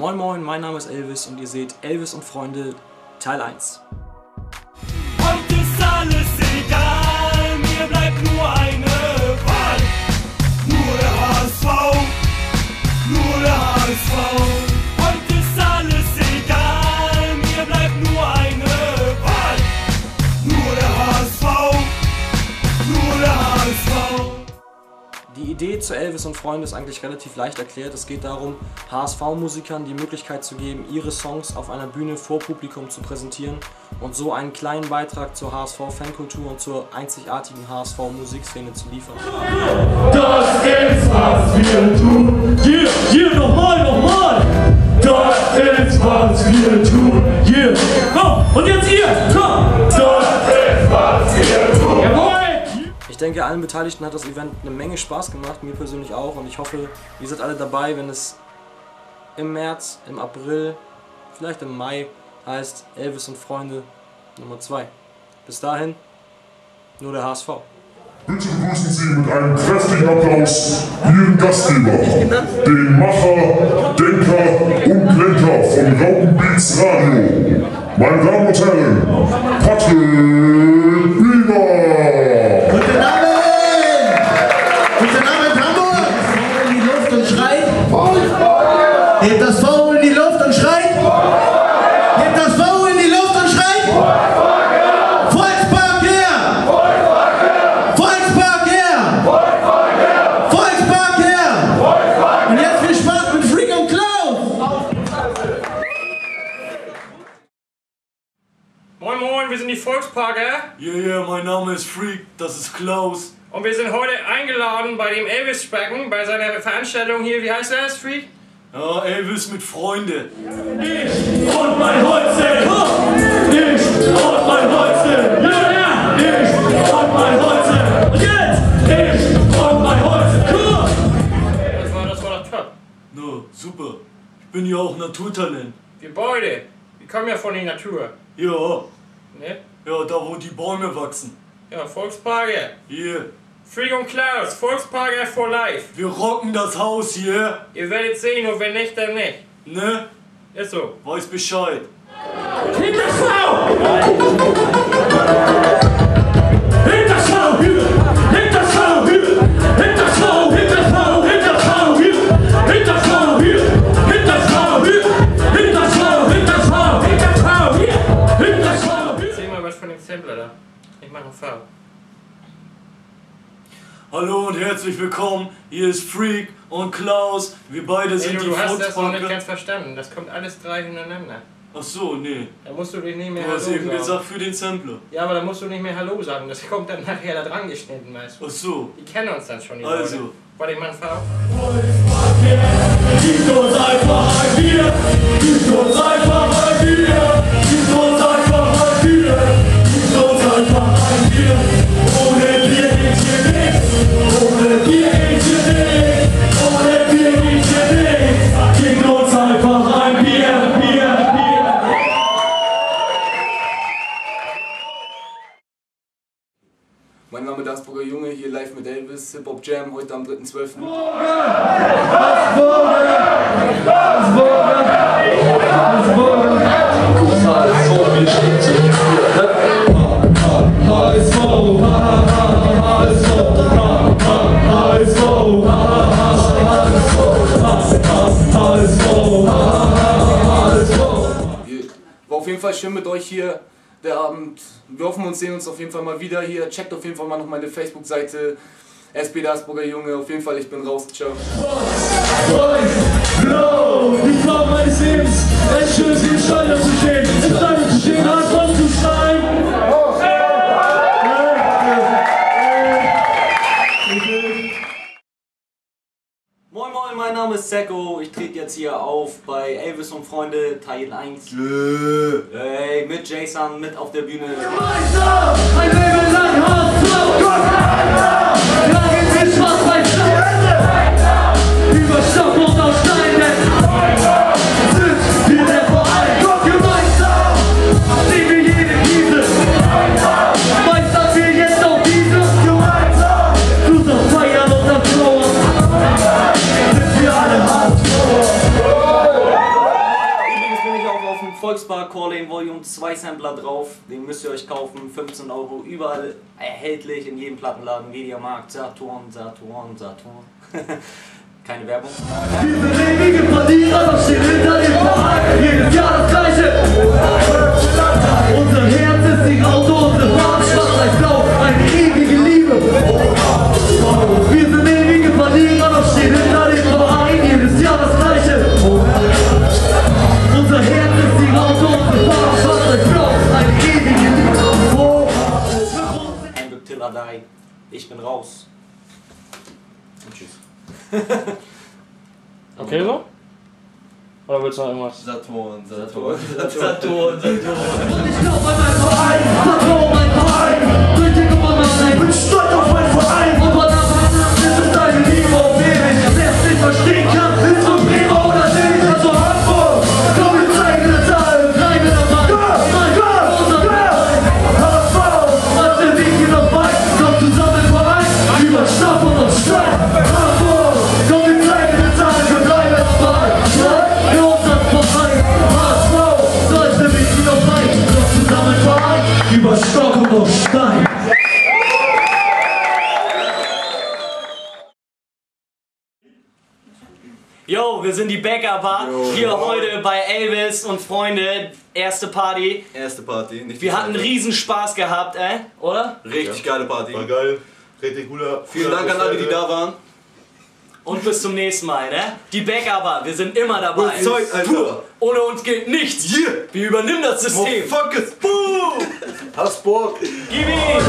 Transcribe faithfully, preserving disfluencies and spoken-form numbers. Moin Moin, mein Name ist Elvis und ihr seht Elvis und Freunde Teil eins. Heute ist alles egal, mir bleibt nur eine Wahl. Nur der H S V, nur der H S V. Heute ist alles egal, mir bleibt nur eine Wahl. Nur der H S V, nur der H S V. Die Idee zu Elvis und Freunde ist eigentlich relativ leicht erklärt. Es geht darum, H S V-Musikern die Möglichkeit zu geben, ihre Songs auf einer Bühne vor Publikum zu präsentieren und so einen kleinen Beitrag zur H S V-Fankultur und zur einzigartigen H S V-Musikszene zu liefern. Das ist, was wir tun. Yeah, yeah, nochmal, nochmal. Das ist, was wir tun. Yeah. Komm, und jetzt ihr, komm. Das ist, was wir tun. Jawohl. Ich denke, allen Beteiligten hat das Event eine Menge Spaß gemacht, mir persönlich auch, und ich hoffe, ihr seid alle dabei, wenn es im März, im April, vielleicht im Mai heißt Elvis und Freunde Nummer zwei. Bis dahin, nur der H S V. Bitte begrüßen Sie mit einem kräftigen Applaus Ihren Gastgeber, den Macher, Denker und Lenker von Rauben Beats Radio. Meine Damen und Herren, Patrick Bieber! Hebt das V in die Luft und schreit! Hebt das V in die Luft und schreit! Volkspark her! Volkspark her! Volkspark her! Volkspark her! Volkspark her! Und jetzt viel Spaß mit Freak und Klaus! Moin Moin, wir sind die Volksparker! Yeah, yeah, mein Name ist Freak, das ist Klaus. Und wir sind heute eingeladen bei dem Elvis-Specken, bei seiner Veranstaltung hier, wie heißt das, Freak? Ja, Elvis mit Freunde. Ich und mein Holzen! Ich und mein Holzen! Ja, ja! Ich und mein Holzen! Und jetzt! Ich und mein Holzen! Das war, das war doch top. No, super. Ich bin ja auch Naturtalent. Wir beide. Wir kommen ja von der Natur. Ja. Ne? Ja, da wo die Bäume wachsen. Ja, Volksparker. Hier. Yeah. Freak und Klaus, Volksparker for life. Wir rocken das Haus hier. Ihr werdet sehen und wenn nicht, dann nicht. Ne? Ist so. Weiß Bescheid. Hinterschau! Hinterschau hier! Hinterschau hier! Hinterschau, Hinterschau, Hinterschau hier! Hinterschau hier! Hinterschau hier! Hinterschau, Hinterschau, Hinterschau hier! Hinterschau hier! Erzähl mal was von dem Sampler da. Ich mach noch Farbe. Hallo und herzlich willkommen, hier ist Freak und Klaus, wir beide sind hey, du, die Volksparker. Du hast das noch nicht ganz verstanden, das kommt alles drei hintereinander. Ach so, nee. Da musst du dich nicht mehr du Hallo sagen. Du hast eben gesagt für den Sampler. Ja, aber da musst du nicht mehr Hallo sagen, das kommt dann nachher da dran geschnitten, weißt du. Ach so. Die kennen uns dann schon, die Also. Leute. Warte, ich mach einen Fahr. Gib uns einfach ein Bier, gib uns einfach ein Bier, gib uns einfach ein Bier, gib uns einfach ein Bier, ohne Bier geht's hier nicht. Ohne Bier geht's hier nicht, ohne Bier geht's hier nicht, gib uns einfach ein Bier, Bier, Bier. Mein Name ist Hassburger Junge, hier live mit Elvis, Hip-Hop Jam, heute am dritten zwölften. Schön mit euch hier der Abend. Wir hoffen und sehen uns auf jeden Fall mal wieder hier. Checkt auf jeden Fall mal noch meine Facebook-Seite S P Hassburger Junge. Auf jeden Fall, ich bin raus. Ciao. Moin Moin, mein Name ist Zeco, ich trete jetzt hier auf bei Elvis und Freunde Teil eins. Hey, mit Jaysan mit auf der Bühne. Meister, ein Leben lang Hass, Volksbar Calling Volume zwei Sampler drauf, den müsst ihr euch kaufen, fünfzehn Euro, überall erhältlich, in jedem Plattenladen, Media Markt, Saturn, Saturn, Saturn. Keine Werbung. Wir belegen die Partien, also stehen hinter dem Verein, jedes Jahr das Gleiche. Unser Herz ist nicht Auto, unsere Farbe schwarz als blau, eine ewige Liebe. Wir sind ewige Partien, also stehen hinter dem Verein, jedes Jahr das Gleiche. Unser Herz ist nicht Auto, unsere Farbe schwarz als blau, eine ewige Liebe. Ein Beptiller Dai, ich bin raus. Und tschüss. Okay so? Oder willst du noch irgendwas? Saturn, Saturn, Saturn, Saturn. Und ich glaube an meinen Verein, Saturn, mein Verein. Bitte komm an meinen Verein, ich bin stolz auf meinen Verein. Und verdammt, das ist deine Liebe auf ewig. Wer es nicht verstehen kann, ist zum Bremer oder nicht. Also Hamburg, komm, wir zeigen das allen. Bleiben wir dabei. Gott, mein Gott, unser Verein. H S V, was der Weg hier noch weit. Komm zusammen im Verein, über Stoff und auf Streit. Über Stock und auf Stein. Yo, wir sind die Bäckerbar, hier heute bei Elvis und Freunde, erste Party. Erste Party, nicht Wir hatten riesen Spaß gehabt, äh? oder? Richtig ja. geile Party. War geil, richtig cooler. Vielen Dank an alle, die da waren. Und bis zum nächsten Mal, ne? Die Bäckerbar, wir sind immer dabei. Und Zeug, Alter. Ohne uns geht nichts. Yeah. Wir übernehmen das System. Oh, fuck it. Boom! Hassburg. Gib ihn!